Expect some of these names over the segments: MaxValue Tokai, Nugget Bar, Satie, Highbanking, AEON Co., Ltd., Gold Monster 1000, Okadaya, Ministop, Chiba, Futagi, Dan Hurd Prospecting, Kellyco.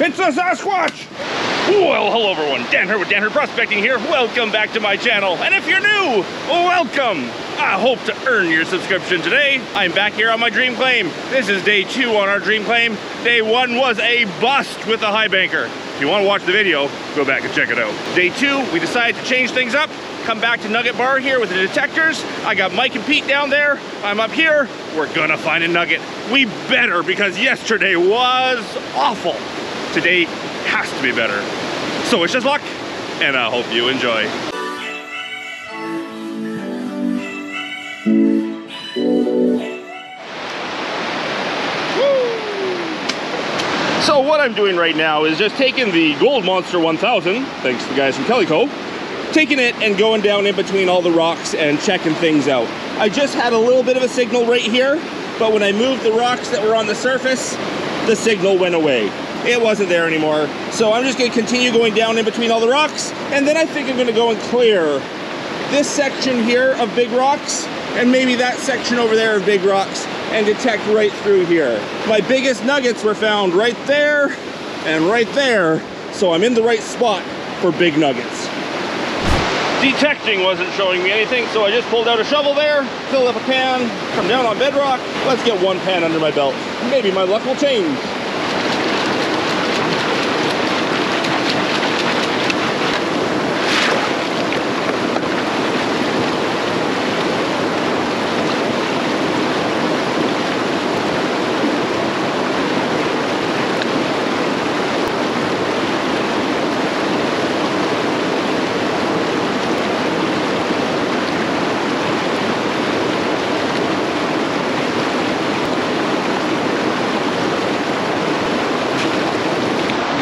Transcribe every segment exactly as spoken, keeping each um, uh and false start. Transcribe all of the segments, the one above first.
It's a Sasquatch! Well, hello everyone, Dan Hurd with Dan Hurd Prospecting here. Welcome back to my channel. And if you're new, welcome! I hope to earn your subscription today. I'm back here on my dream claim. This is day two on our dream claim. Day one was a bust with a high banker. If you want to watch the video, go back and check it out. Day two, we decided to change things up. Come back to Nugget Bar here with the detectors. I got Mike and Pete down there. I'm up here. We're gonna find a nugget. We better, because yesterday was awful. Today has to be better. So wish us luck, and I hope you enjoy. Woo! So what I'm doing right now is just taking the Gold Monster one thousand, thanks to the guys from Kellyco, taking it and going down in between all the rocks and checking things out. I just had a little bit of a signal right here, but when I moved the rocks that were on the surface, the signal went away. It wasn't there anymore. So I'm just gonna continue going down in between all the rocks, and then I think I'm gonna go and clear this section here of big rocks, and maybe that section over there of big rocks, and detect right through here. My biggest nuggets were found right there and right there, so I'm in the right spot for big nuggets. Detecting wasn't showing me anything, so I just pulled out a shovel there, filled up a pan, come down on bedrock. Let's get one pan under my belt. Maybe my luck will change.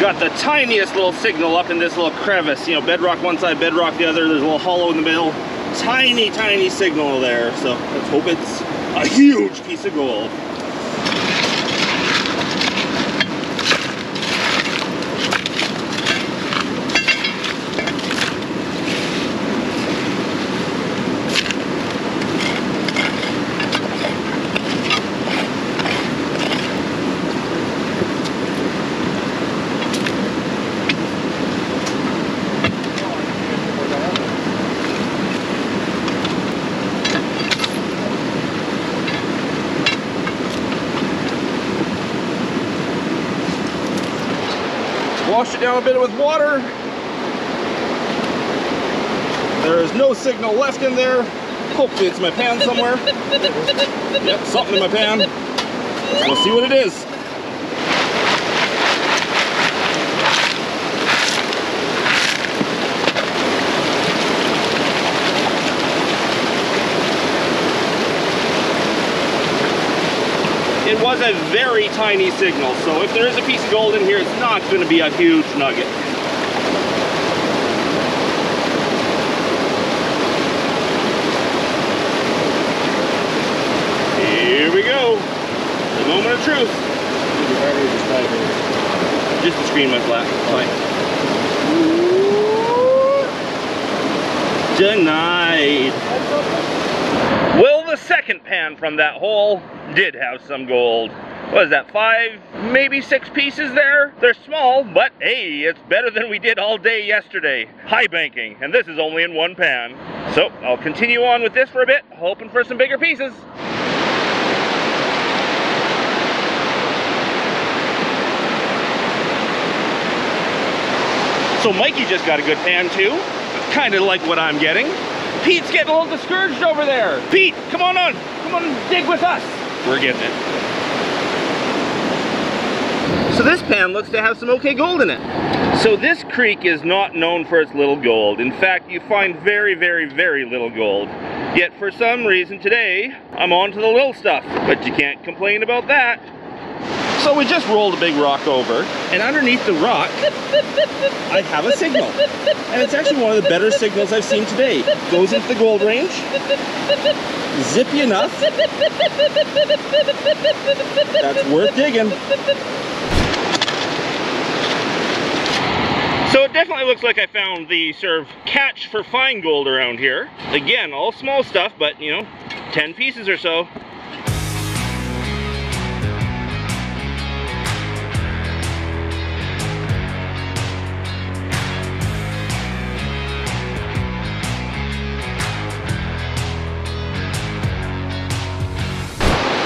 Got the tiniest little signal up in this little crevice. You know, bedrock one side, bedrock the other. There's a little hollow in the middle. Tiny, tiny signal there. So let's hope it's a huge piece of gold. Wash it down a bit with water. There is no signal left in there. Hopefully it's my pan somewhere. Yep, something in my pan. We'll see what it is. It was a very tiny signal, so if there is a piece of gold in here, it's not going to be a huge nugget. Here we go. The moment of truth. Just the screen went black. Fine. Denied. Well, the second pan from that hole did have some gold. What is that, five, maybe six pieces there? They're small, but hey, it's better than we did all day yesterday. High banking, and this is only in one pan. So I'll continue on with this for a bit, hoping for some bigger pieces. So Mikey just got a good pan too, kind of like what I'm getting. Pete's getting a little discouraged over there. Pete, come on on. Come on and dig with us. We're getting it. So this pan looks to have some okay gold in it. So this creek is not known for its little gold. In fact, you find very, very, very little gold. Yet for some reason today, I'm on to the little stuff. But you can't complain about that. So we just rolled a big rock over, and underneath the rock, I have a signal. And it's actually one of the better signals I've seen today. Goes into the gold range, zippy enough. That's worth digging. So it definitely looks like I found the sort of catch for fine gold around here. Again, all small stuff, but you know, ten pieces or so.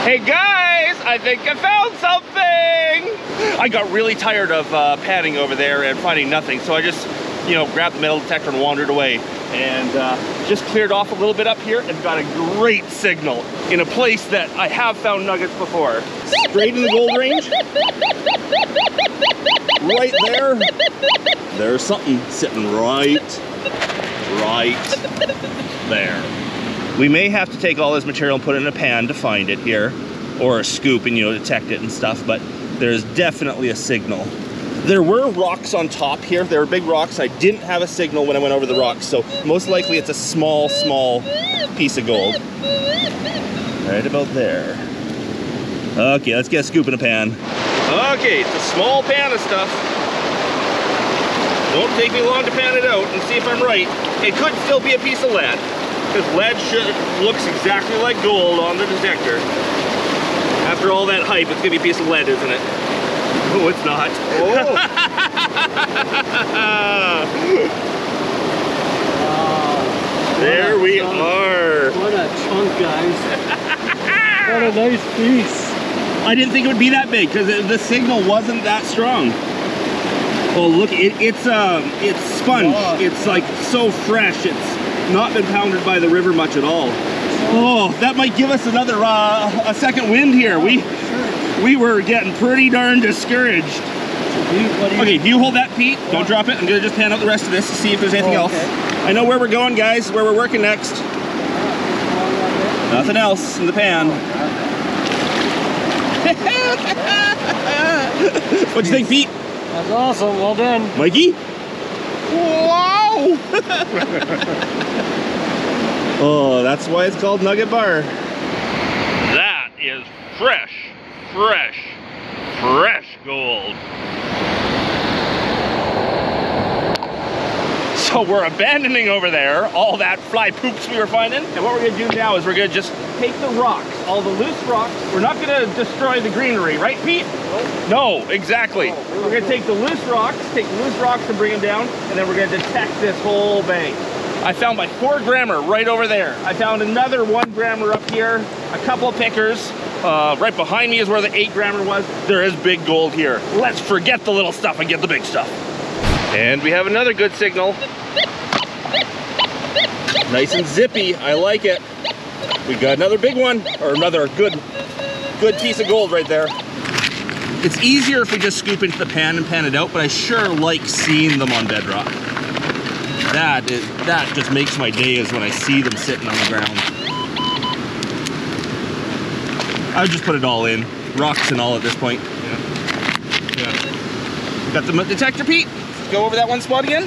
Hey guys, I think I found something. I got really tired of uh, padding over there and finding nothing, so I just, you know, grabbed the metal detector and wandered away, and uh, just cleared off a little bit up here and got a great signal in a place that I have found nuggets before. Straight in the gold range. Right there. There's something sitting right, right there. We may have to take all this material and put it in a pan to find it here, or a scoop and, you know, detect it and stuff, but there's definitely a signal. There were rocks on top here. There were big rocks. I didn't have a signal when I went over the rocks, so most likely it's a small, small piece of gold. Right about there. Okay, let's get a scoop in a pan. Okay, it's a small pan of stuff. Won't take me long to pan it out and see if I'm right. It could still be a piece of lead, because lead looks exactly like gold on the detector. After all that hype, it's gonna be a piece of lead, isn't it? Oh, it's not. Oh. uh, there we chunk. are. What a chunk, guys. What a nice piece. I didn't think it would be that big because the signal wasn't that strong. Oh, look, it, it's um, it's sponge. Oh. It's like so fresh. It's not been pounded by the river much at all. Oh, that might give us another uh, a second wind here. We. We were getting pretty darn discouraged. Okay, do you hold that, Pete? Don't drop it. I'm gonna just pan out the rest of this to see if there's anything else. I know where we're going, guys, where we're working next. Nothing else in the pan. What'd you think, Pete? That's awesome, well done. Mikey? Wow! Oh, that's why it's called Nugget Bar. That is fresh. Fresh, fresh gold. So we're abandoning over there all that fly poops we were finding. And what we're gonna do now is we're gonna just take the rocks, all the loose rocks. We're not gonna destroy the greenery, right, Pete? No, no, exactly. No, we're gonna take the loose rocks, take the loose rocks and bring them down, and then we're gonna detect this whole bank. I found my four grammer right over there. I found another one grammer up here, a couple pickers. Uh, right behind me is where the eight grammer was. There is big gold here. Let's forget the little stuff and get the big stuff. And we have another good signal. Nice and zippy, I like it. We got another big one, or another good, good piece of gold right there. It's easier if we just scoop into the pan and pan it out, but I sure like seeing them on bedrock. That is, that just makes my day, is when I see them sitting on the ground. I would just put it all in, rocks and all at this point. Yeah. Yeah. Got the detector, Pete? Let's go over that one spot again.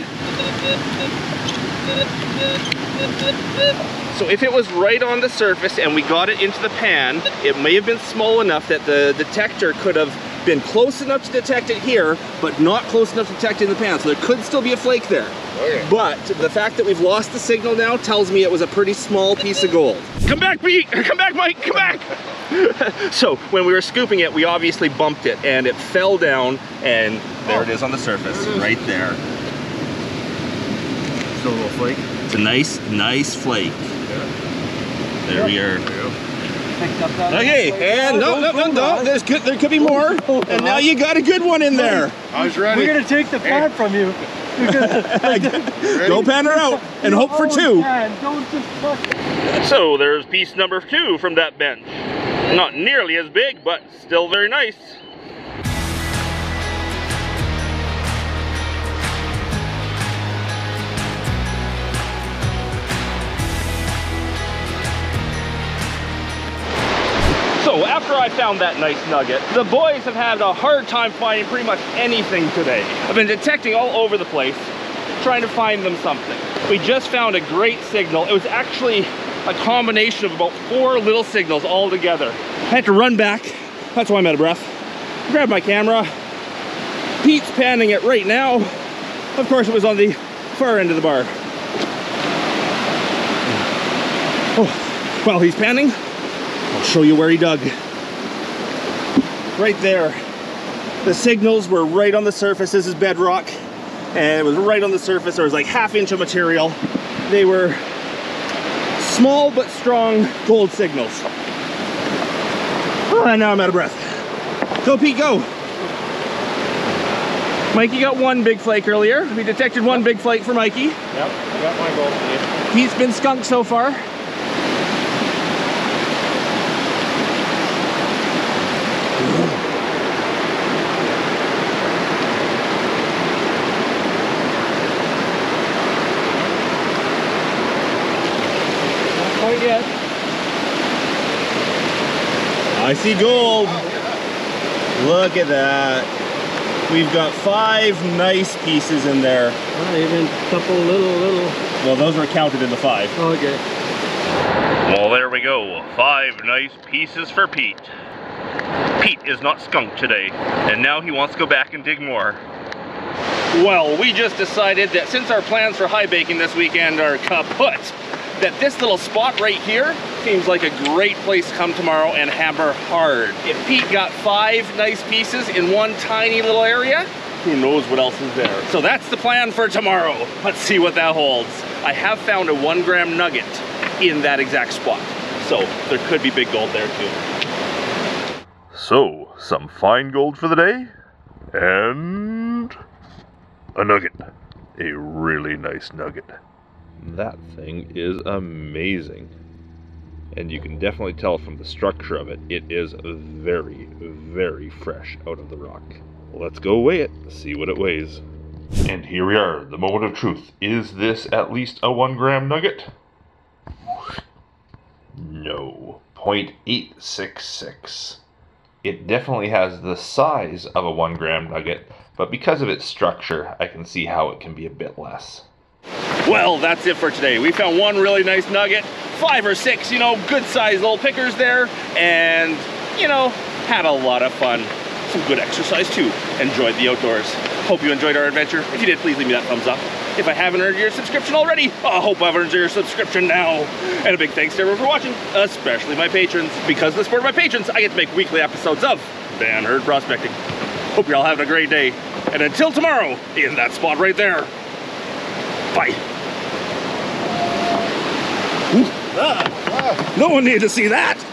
So if it was right on the surface and we got it into the pan, it may have been small enough that the detector could have been close enough to detect it here, but not close enough to detect it in the pan. So there could still be a flake there. Okay. But the fact that we've lost the signal now tells me it was a pretty small piece of gold. Come back, Pete! Come back, Mike! Come back! So when we were scooping it, we obviously bumped it and it fell down, and there oh, it is on the surface, right there. Still a little flake. It's a nice, nice flake. Yeah. There we are. Okay, and no, no, no, no, there's good, there could be more. And now you got a good one in there. I was ready. We're gonna take the pan from you. Go pan her out and hope for two. So there's piece number two from that bench. Not nearly as big, but still very nice. So after I found that nice nugget, the boys have had a hard time finding pretty much anything today. I've been detecting all over the place, trying to find them something. We just found a great signal. It was actually a combination of about four little signals all together. I had to run back. That's why I'm out of breath. Grab my camera. Pete's panning it right now. Of course, it was on the far end of the bar. Oh, while he's panning, I'll show you where he dug. Right there. The signals were right on the surface. This is bedrock. And it was right on the surface. There was like half inch of material. They were small but strong gold signals. Oh, now I'm out of breath. Go, Pete, go. Mikey got one big flake earlier. We detected one big flake for Mikey. Yep, I got my gold for you. He's been skunked so far. I see gold. Look at that. We've got five nice pieces in there. Not even a couple little, little. Well, those were counted in the five. Oh, okay. Well, there we go. Five nice pieces for Pete. Pete is not skunked today, and now he wants to go back and dig more. Well, we just decided that since our plans for high baking this weekend are kaput, that this little spot right here seems like a great place to come tomorrow and hammer hard. If Pete got five nice pieces in one tiny little area, who knows what else is there. So that's the plan for tomorrow. Let's see what that holds. I have found a one gram nugget in that exact spot. So there could be big gold there too. So some fine gold for the day and a nugget, a really nice nugget. That thing is amazing, and you can definitely tell from the structure of it, it is very, very fresh out of the rock. Let's go weigh it, see what it weighs. And here we are, the moment of truth. Is this at least a one gram nugget? No, zero point eight six six. It definitely has the size of a one gram nugget, but because of its structure, I can see how it can be a bit less. Well, that's it for today. We found one really nice nugget, five or six, you know, good sized little pickers there, and, you know, had a lot of fun. Some good exercise too. Enjoyed the outdoors. Hope you enjoyed our adventure. If you did, please leave me that thumbs up. If I haven't earned your subscription already, I hope I've earned your subscription now. And a big thanks to everyone for watching, especially my patrons. Because of the support of my patrons, I get to make weekly episodes of Dan Hurd Prospecting. Hope you're all having a great day. And until tomorrow, in that spot right there. Bye. Ah. Ah. No one needed to see that.